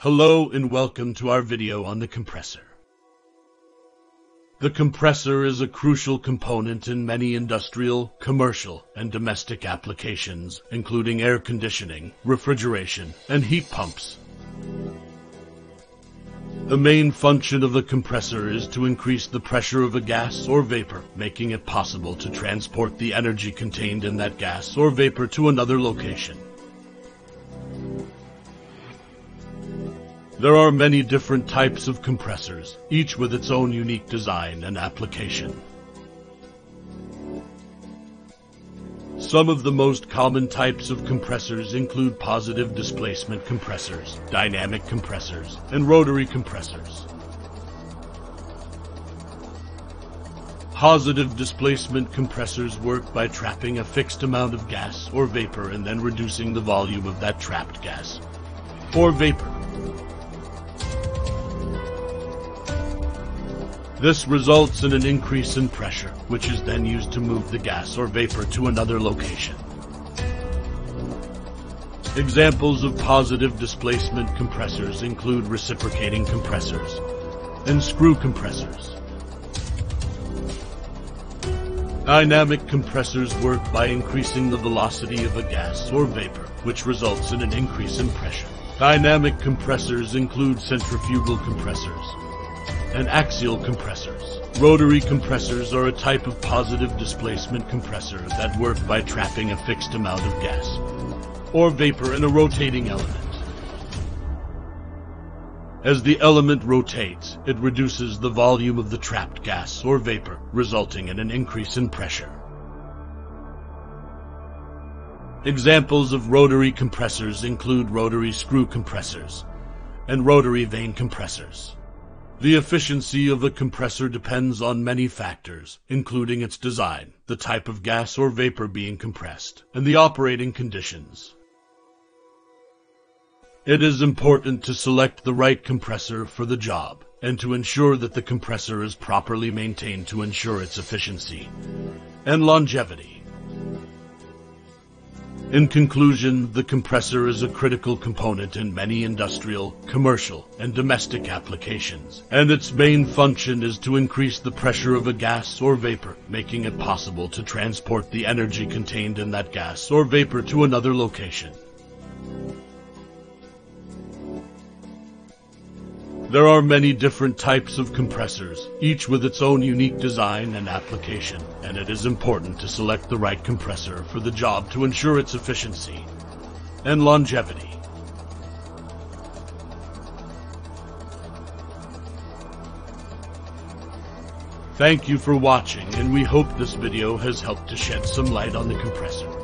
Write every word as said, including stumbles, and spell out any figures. Hello and welcome to our video on the compressor. The compressor is a crucial component in many industrial, commercial, and domestic applications, including air conditioning, refrigeration, and heat pumps. The main function of the compressor is to increase the pressure of a gas or vapor, making it possible to transport the energy contained in that gas or vapor to another location. There are many different types of compressors, each with its own unique design and application. Some of the most common types of compressors include positive displacement compressors, dynamic compressors, and rotary compressors. Positive displacement compressors work by trapping a fixed amount of gas or vapor and then reducing the volume of that trapped gas or vapor. This results in an increase in pressure, which is then used to move the gas or vapor to another location. Examples of positive displacement compressors include reciprocating compressors and screw compressors. Dynamic compressors work by increasing the velocity of a gas or vapor, which results in an increase in pressure. Dynamic compressors include centrifugal compressors and axial compressors. Rotary compressors are a type of positive displacement compressor that work by trapping a fixed amount of gas or vapor in a rotating element. As the element rotates, it reduces the volume of the trapped gas or vapor, resulting in an increase in pressure. Examples of rotary compressors include rotary screw compressors and rotary vane compressors. The efficiency of a compressor depends on many factors, including its design, the type of gas or vapor being compressed, and the operating conditions. It is important to select the right compressor for the job, and to ensure that the compressor is properly maintained to ensure its efficiency and longevity. In conclusion, the compressor is a critical component in many industrial, commercial, and domestic applications, and its main function is to increase the pressure of a gas or vapor, making it possible to transport the energy contained in that gas or vapor to another location. There are many different types of compressors, each with its own unique design and application, and it is important to select the right compressor for the job to ensure its efficiency and longevity. Thank you for watching, and we hope this video has helped to shed some light on the compressor.